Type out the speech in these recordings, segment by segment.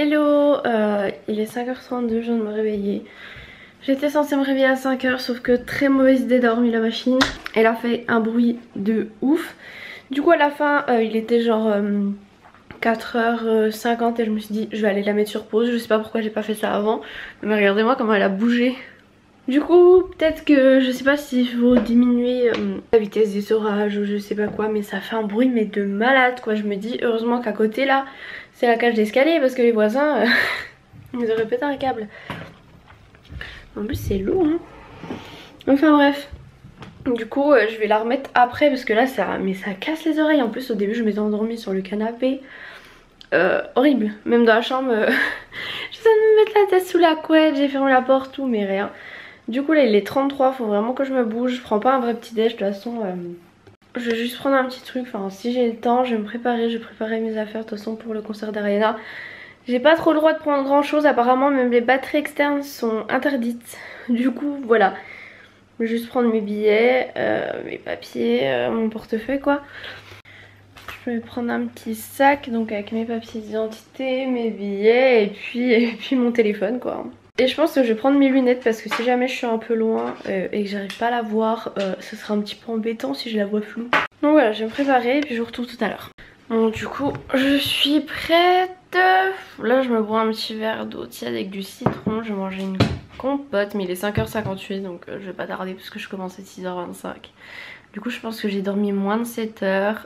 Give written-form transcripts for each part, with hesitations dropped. Hello, il est 5h32, je viens de me réveiller. J'étais censée me réveiller à 5h, sauf que très mauvaise idée d'avoir mis la machine. Elle a fait un bruit de ouf. Du coup à la fin, il était genre 4h50 et je me suis dit je vais aller la mettre sur pause. Je sais pas pourquoi j'ai pas fait ça avant, mais regardez-moi comment elle a bougé. Du coup, peut-être que je sais pas s'il faut diminuer la vitesse des orages ou je sais pas quoi, mais ça fait un bruit mais de malade quoi. Je me dis heureusement qu'à côté là, c'est la cage d'escalier parce que les voisins, ils auraient pété un câble. En plus c'est lourd hein. Enfin bref. Du coup je vais la remettre après parce que là ça, mais ça casse les oreilles. En plus au début je m'étais endormie sur le canapé. Horrible. Même dans la chambre, j'essaie de me mettre la tête sous la couette, j'ai fermé la porte, tout mais rien. Du coup là il est 33, faut vraiment que je me bouge. Je prends pas un vrai petit déj de toute façon. Je vais juste prendre un petit truc, enfin si j'ai le temps je vais me préparer. Je vais préparer mes affaires de toute façon pour le concert d'Ariana. J'ai pas trop le droit de prendre grand chose apparemment, même les batteries externes sont interdites. Du coup voilà, je vais juste prendre mes billets, mes papiers, mon portefeuille quoi. Je vais prendre un petit sac donc avec mes papiers d'identité, mes billets et puis mon téléphone quoi. Et je pense que je vais prendre mes lunettes parce que si jamais je suis un peu loin et que j'arrive pas à la voir, ce sera un petit peu embêtant si je la vois floue. Donc voilà, je vais me préparer et puis je vous retrouve tout à l'heure. Bon du coup, je suis prête. Là je me bois un petit verre d'eau tiède avec du citron, je vais manger une compote, mais il est 5h58 donc je vais pas tarder parce que je commence à 6h25. Du coup je pense que j'ai dormi moins de 7h, ça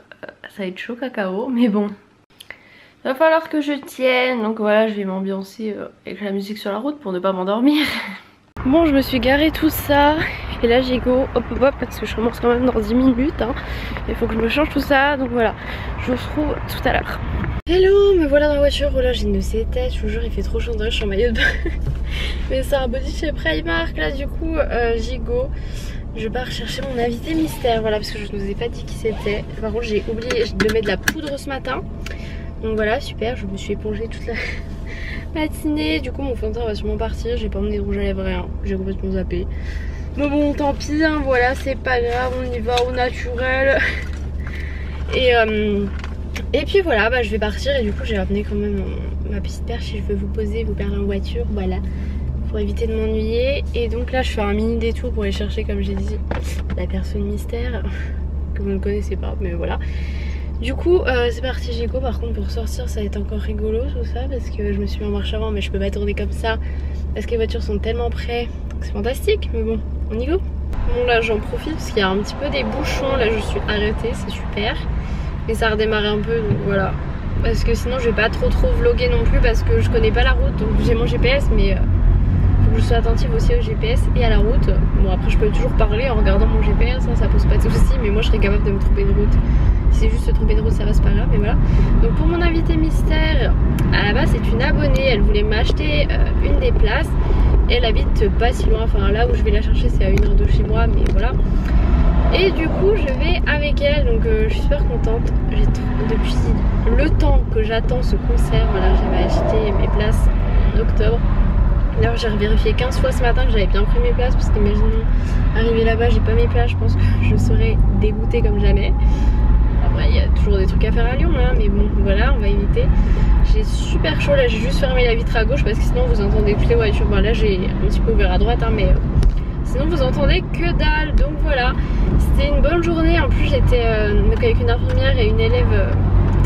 va être chaud cacao, mais bon. Il va falloir que je tienne, donc voilà je vais m'ambiancer avec la musique sur la route pour ne pas m'endormir. Bon je me suis garée tout ça et là j'ai go hop hop hop parce que je commence quand même dans 10 minutes hein. Il faut que je me change tout ça donc voilà, je vous retrouve tout à l'heure. Hello, me voilà dans la voiture, oh là j'ai une de ces têtes, je vous jure il fait trop chaud, je suis en maillot de bain. Mais c'est un body chez Primark là du coup j'y go. Je pars chercher mon invité mystère, voilà parce que je ne vous ai pas dit qui c'était. Par contre j'ai oublié de mettre de la poudre ce matin. Donc voilà super, je me suis épongée toute la matinée. Du coup mon fond de teint va sûrement partir, j'ai pas emmené de rouge à lèvres rien, j'ai complètement zappé. Mais bon tant pis hein, voilà c'est pas grave, on y va au naturel. Et puis voilà, bah, je vais partir et du coup j'ai ramené quand même ma petite perche si je veux vous poser, vous perdre en voiture, voilà, pour éviter de m'ennuyer. Et donc là je fais un mini détour pour aller chercher comme j'ai dit la personne mystère que vous ne connaissez pas mais voilà. Du coup c'est parti Géco, par contre pour sortir ça va être encore rigolo tout ça parce que je me suis mis en marche avant mais je peux pas tourner comme ça parce que les voitures sont tellement près, c'est fantastique mais bon on y go. Bon là j'en profite parce qu'il y a un petit peu des bouchons, là je suis arrêtée, c'est super. Et ça redémarre un peu donc voilà. Parce que sinon je vais pas trop vlogger non plus parce que je connais pas la route. Donc j'ai mon GPS mais faut que je sois attentive aussi au GPS et à la route. Bon après je peux toujours parler en regardant mon GPS, hein, ça pose pas de soucis. Mais moi je serais capable de me tromper de route. Si c'est juste se tromper de route ça va, c'est pas grave mais voilà. Donc pour mon invité mystère, à la base c'est une abonnée. Elle voulait m'acheter une des places. Elle habite pas si loin, enfin là où je vais la chercher c'est à 1 heure de chez moi mais voilà. Et du coup je vais avec elle donc je suis super contente. Depuis le temps que j'attends ce concert, voilà j'avais acheté mes places en octobre. D'ailleurs j'ai revérifié 15 fois ce matin que j'avais bien pris mes places parce qu'imaginons arriver là-bas j'ai pas mes places, je pense que je serais dégoûtée comme jamais. Après il y a toujours des trucs à faire à Lyon hein, mais bon voilà on va éviter. J'ai super chaud là, j'ai juste fermé la vitre à gauche parce que sinon vous entendez toutes les voitures. Bon là j'ai un petit peu ouvert à droite hein, mais... sinon vous entendez que dalle, donc voilà c'était une bonne journée. En plus j'étais avec une infirmière et une élève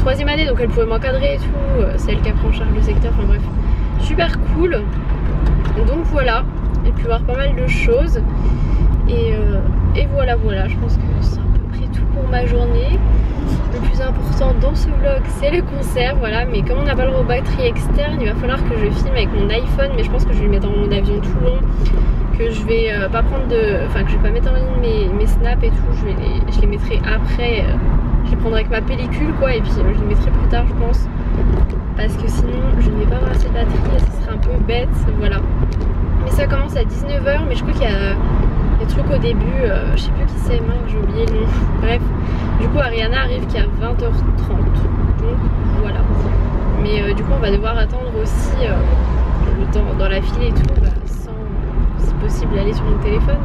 3ème année donc elle pouvait m'encadrer et tout, c'est elle qui a pris en charge le secteur, enfin bref super cool donc voilà. J'ai pu voir pas mal de choses et voilà je pense que c'est à peu près tout pour ma journée. Le plus important dans ce vlog c'est le concert voilà, mais comme on n'a pas le batterie externe il va falloir que je filme avec mon iPhone mais je pense que je vais le mettre en mode avion tout long, que je vais pas prendre de, enfin que je vais pas mettre en ligne mes snaps et tout, je les mettrai après, je les prendrai avec ma pellicule quoi et puis je les mettrai plus tard je pense parce que sinon je ne vais pas avoir assez de batterie et ce serait un peu bête voilà. Mais ça commence à 19h mais je crois qu'il y a des trucs au début, je sais plus qui c'est, j'ai oublié le nom, bref. Du coup Ariana arrive qu'à 20h30 donc voilà, mais du coup on va devoir attendre aussi le temps dans la file et tout bah, sans si possible aller sur mon téléphone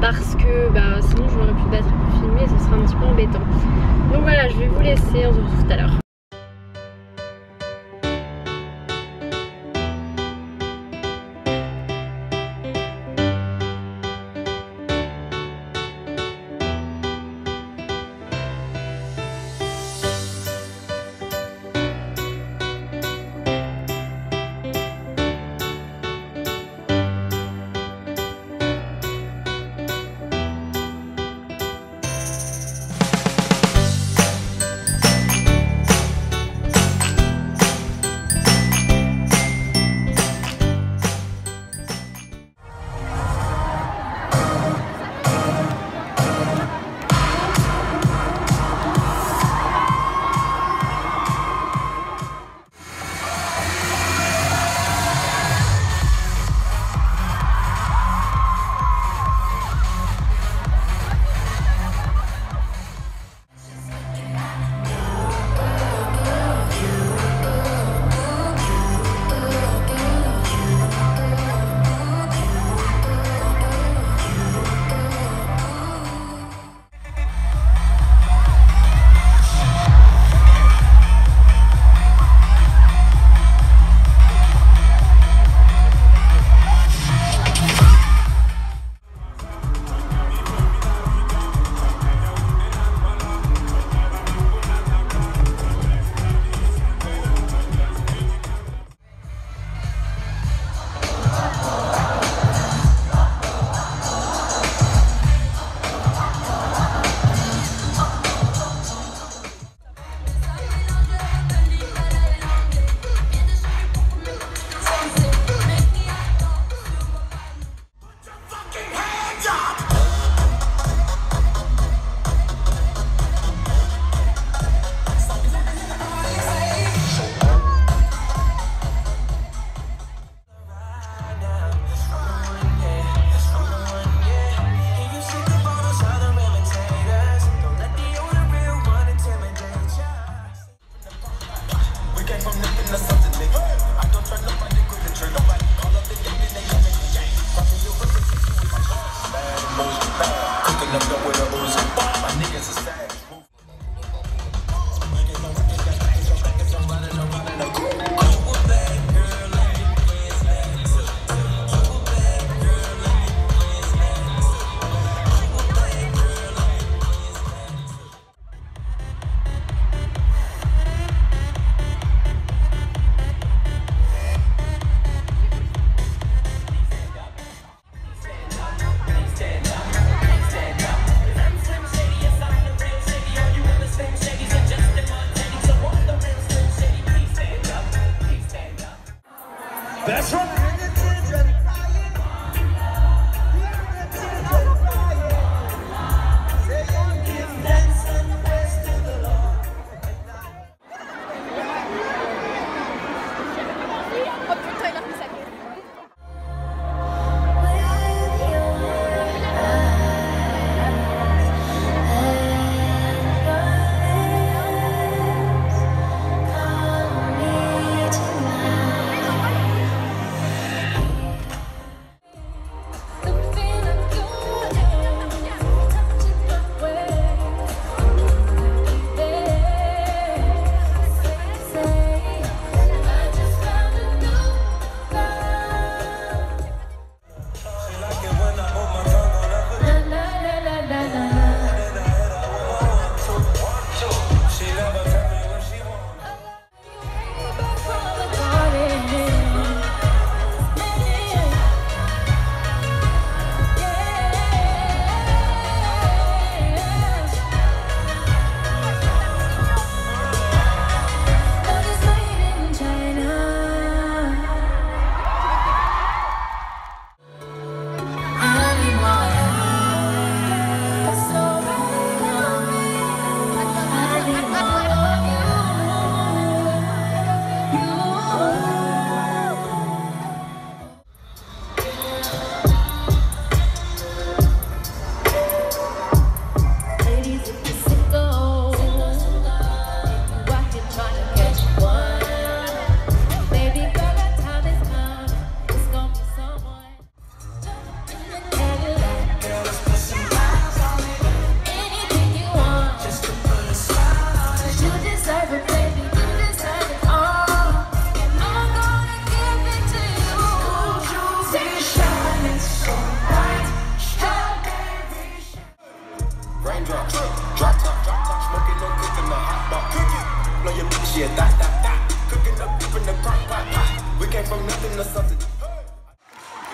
parce que bah, sinon je n'aurai plus de batterie pour filmer, ça sera un petit peu embêtant. Donc voilà je vais vous laisser, on se retrouve tout à l'heure. That's right.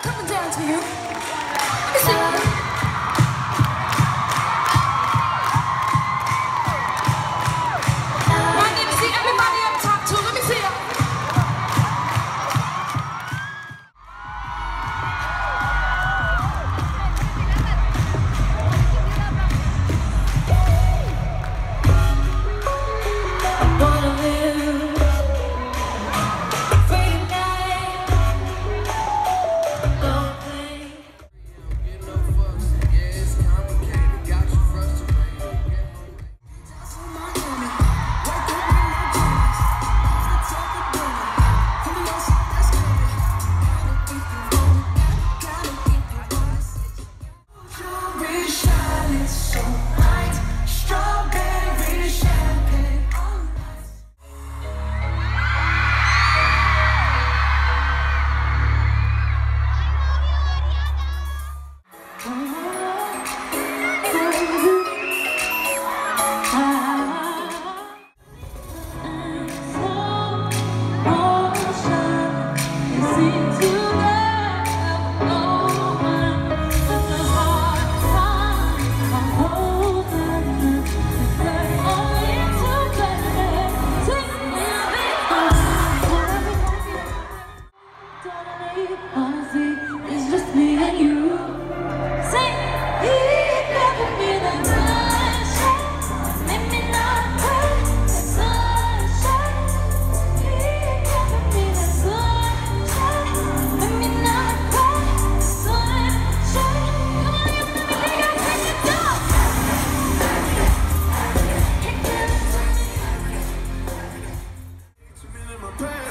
Coming down to you. I need to see everybody up top too. Let me see them.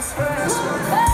Fast, fast, fast.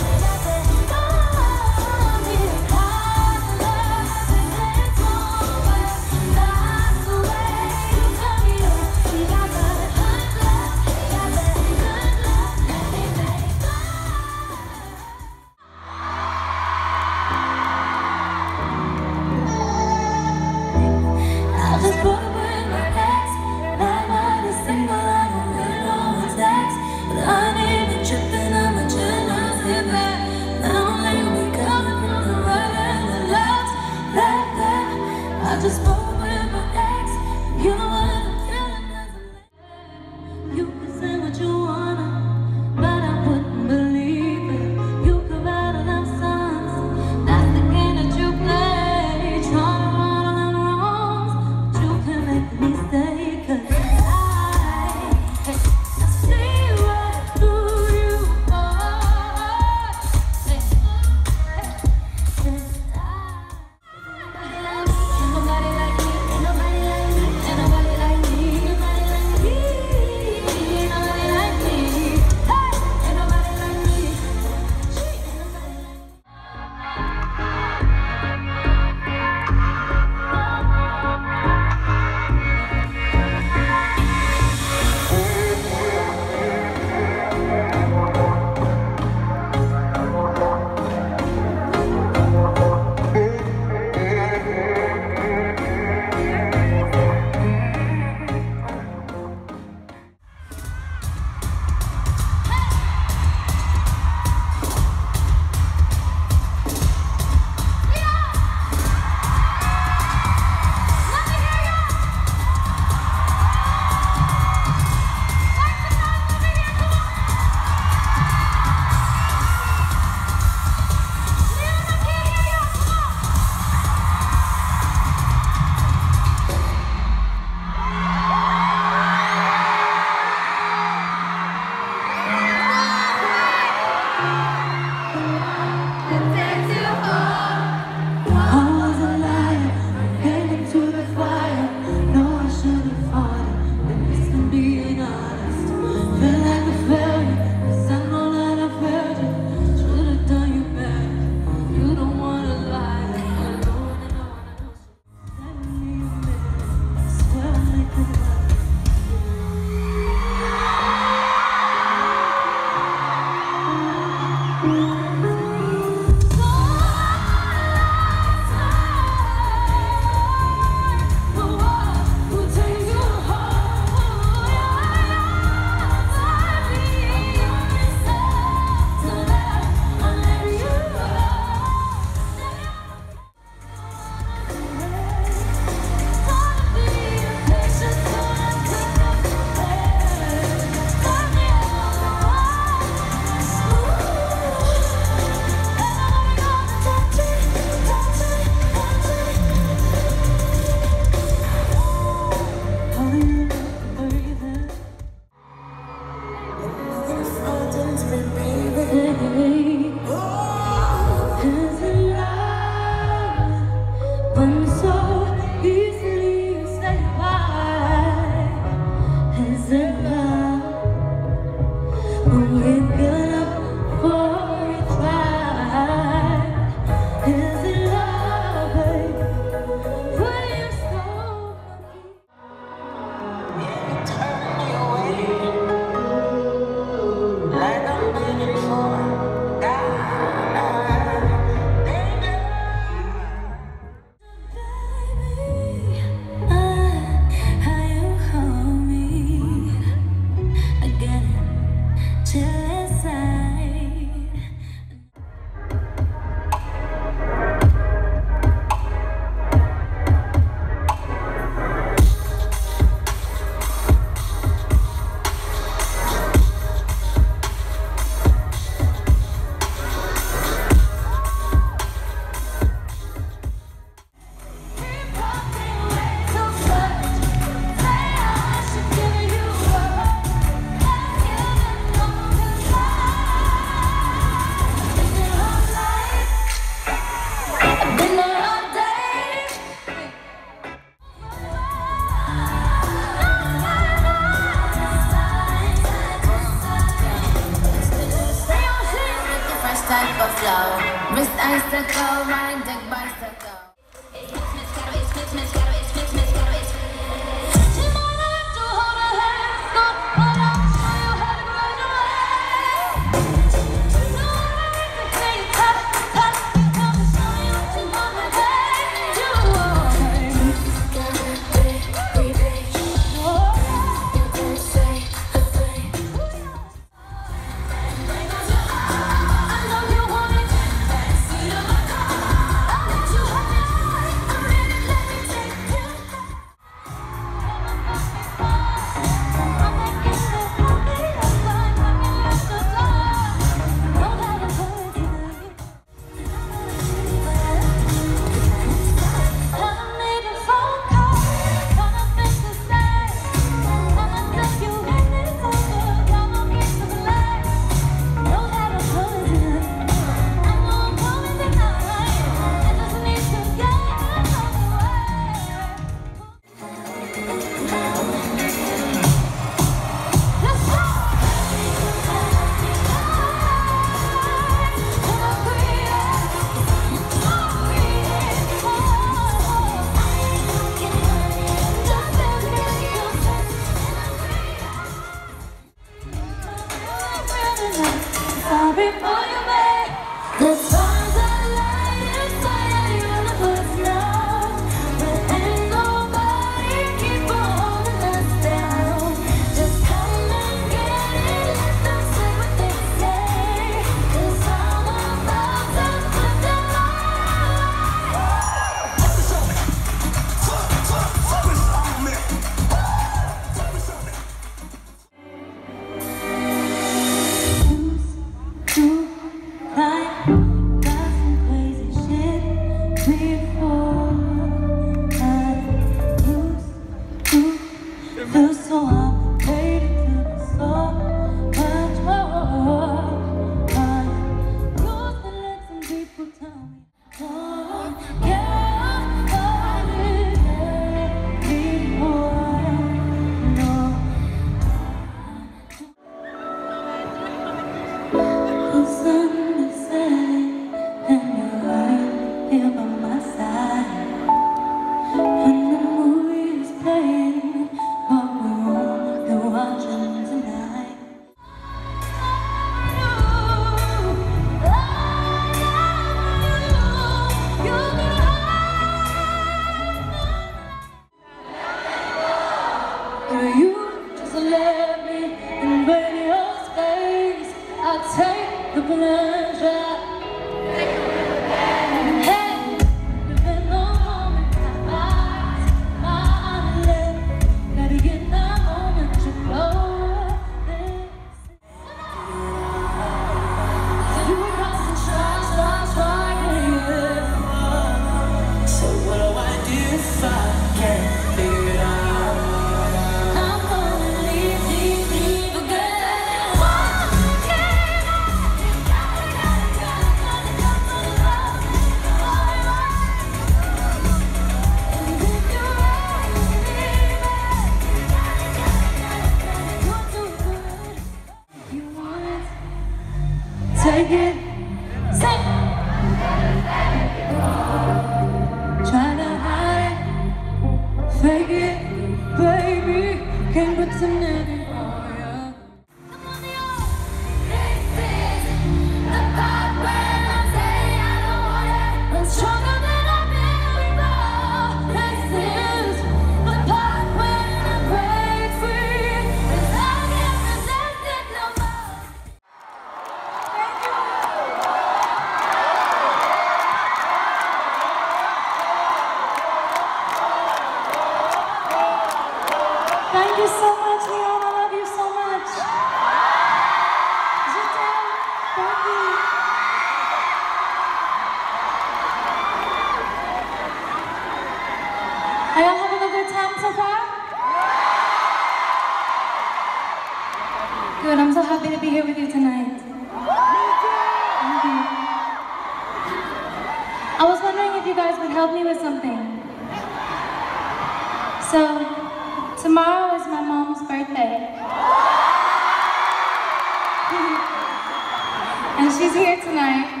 She's here tonight.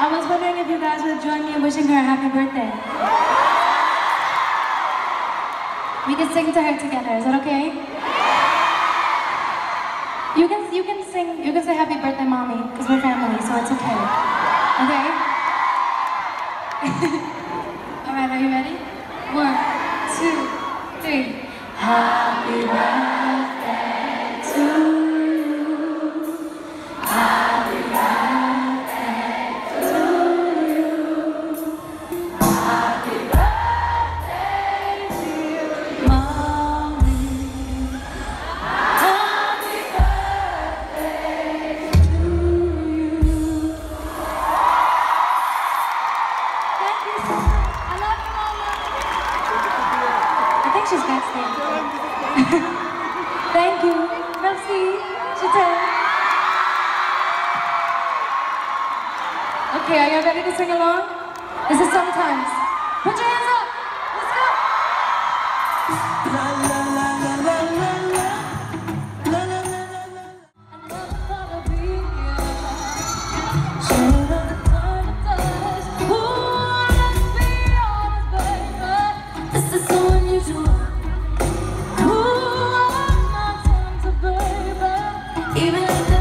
I was wondering if you guys would join me in wishing her a happy birthday. We can sing to her together, is that okay? You can say happy birthday, mommy, because we're family, so it's okay. Okay? Alright, are you ready? 1, 2, 3. Happy birthday to you. Thank you. Merci. Je t'aime. Okay, are you ready to sing along? This is sometimes. Put your hands up. Let's go. La la la la la la la. La la la la la. I never thought I'd be here. Should have the time to touch. Ooh, let's be honest, baby. This is so unusual.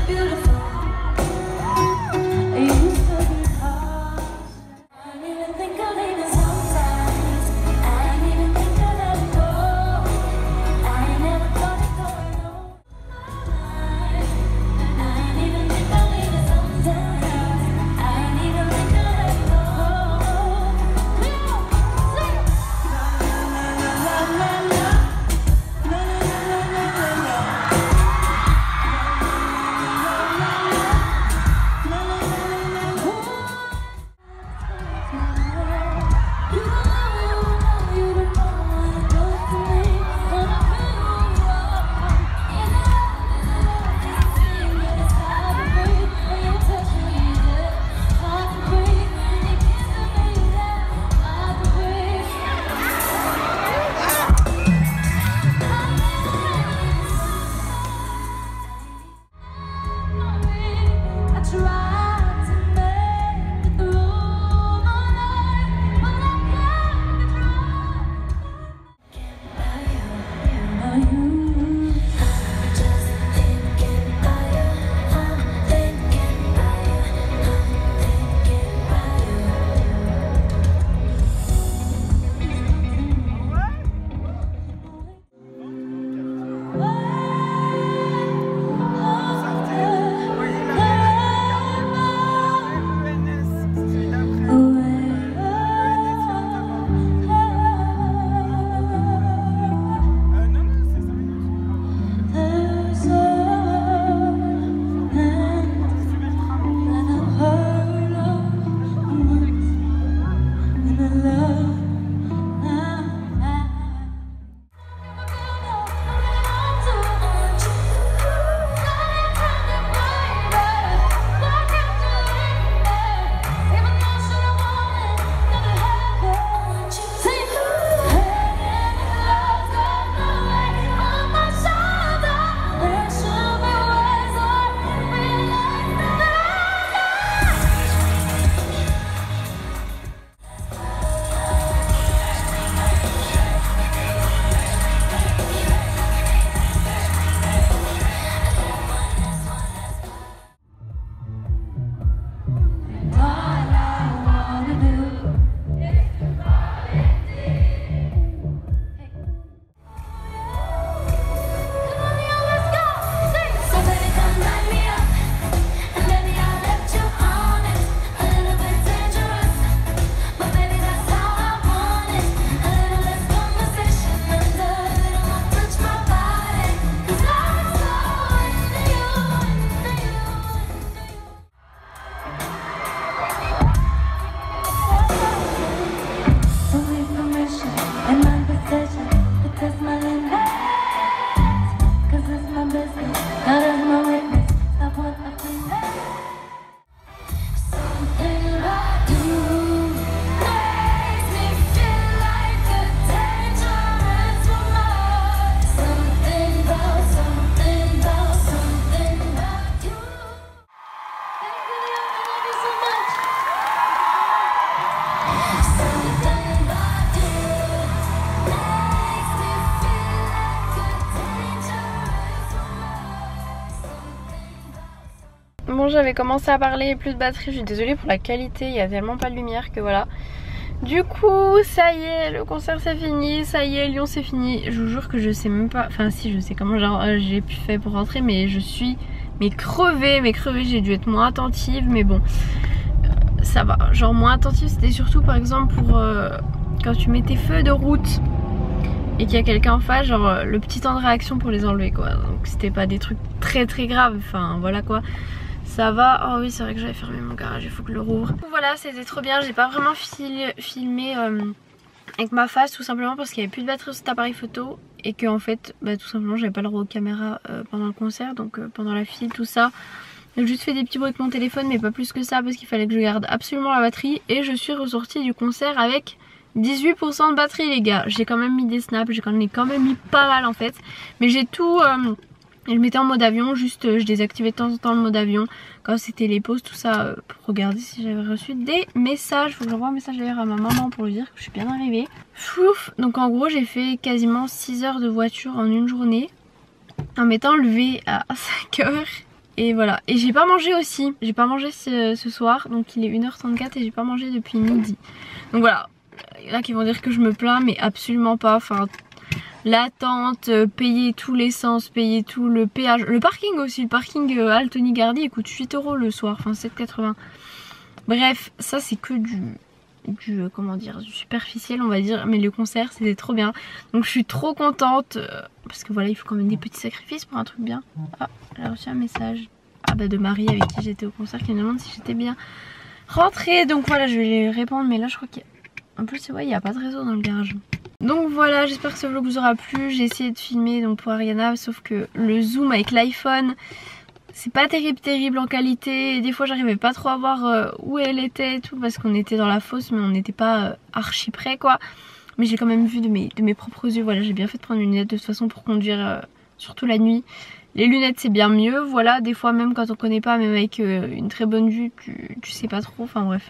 I didn't think I'd leave this outside. bon, j'avais commencé à parler, plus de batterie, je suis désolée pour la qualité, il n'y a tellement pas de lumière que voilà. Du coup ça y est, le concert c'est fini, ça y est Lyon c'est fini. Je vous jure que je sais même pas, enfin si je sais comment j'ai pu faire pour rentrer, mais je suis crevée, j'ai dû être moins attentive, mais bon ça va, genre moins attentive c'était surtout par exemple pour quand tu mets tes feux de route et qu'il y a quelqu'un en face, genre le petit temps de réaction pour les enlever quoi, donc c'était pas des trucs très graves, enfin voilà quoi. Ça va, oh oui c'est vrai que j'avais fermé mon garage, il faut que je le rouvre. Voilà, c'était trop bien, j'ai pas vraiment filmé avec ma face tout simplement parce qu'il n'y avait plus de batterie sur cet appareil photo et que en fait bah, tout simplement j'avais pas le droit aux caméras pendant le concert, donc pendant la file tout ça. J'ai juste fait des petits bruits avec mon téléphone mais pas plus que ça parce qu'il fallait que je garde absolument la batterie et je suis ressortie du concert avec 18% de batterie les gars. J'ai quand même mis des snaps, j'en ai quand même mis pas mal en fait, mais j'ai tout... Et je mettais en mode avion, juste je désactivais de temps en temps le mode avion quand c'était les pauses, tout ça, pour regarder si j'avais reçu des messages. Faut que j'envoie un message d'ailleurs à ma maman pour lui dire que je suis bien arrivée. Fouf. Donc en gros j'ai fait quasiment 6 heures de voiture en une journée en m'étant levée à 5 h, et voilà. Et j'ai pas mangé aussi, j'ai pas mangé ce soir, donc il est 1 h 34 et j'ai pas mangé depuis midi. Donc voilà, il y en a qui vont dire que je me plains mais absolument pas, enfin... L'attente, payer tout l'essence, payer tout le péage, le parking aussi, le parking Halle Tony Garnier il coûte 8 € le soir, enfin 7,80 €. Bref, ça c'est que du superficiel on va dire, mais le concert c'était trop bien. Donc je suis trop contente, parce que voilà il faut quand même des petits sacrifices pour un truc bien. Ah, j'ai reçu un message de Marie avec qui j'étais au concert qui me demande si j'étais bien rentrée, donc voilà je vais lui répondre, mais là je crois qu'il y a... En plus ouais, il n'y a pas de réseau dans le garage. Donc voilà, j'espère que ce vlog vous aura plu. J'ai essayé de filmer donc pour Ariana, sauf que le zoom avec l'iPhone c'est pas terrible en qualité. Des fois j'arrivais pas trop à voir où elle était et tout parce qu'on était dans la fosse mais on n'était pas archi près quoi. Mais j'ai quand même vu de mes propres yeux, voilà j'ai bien fait de prendre une lunette de toute façon pour conduire, surtout la nuit. Les lunettes c'est bien mieux, voilà des fois même quand on connaît pas, même avec une très bonne vue tu sais pas trop, enfin bref.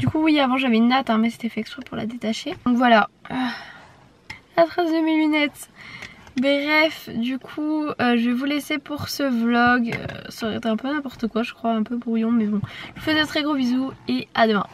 Du coup oui avant j'avais une natte hein, mais c'était fait exprès pour la détacher. Donc voilà la trace de mes lunettes. Bref du coup je vais vous laisser pour ce vlog. Ça aurait été un peu n'importe quoi je crois, un peu brouillon mais bon. Je vous fais de très gros bisous et à demain.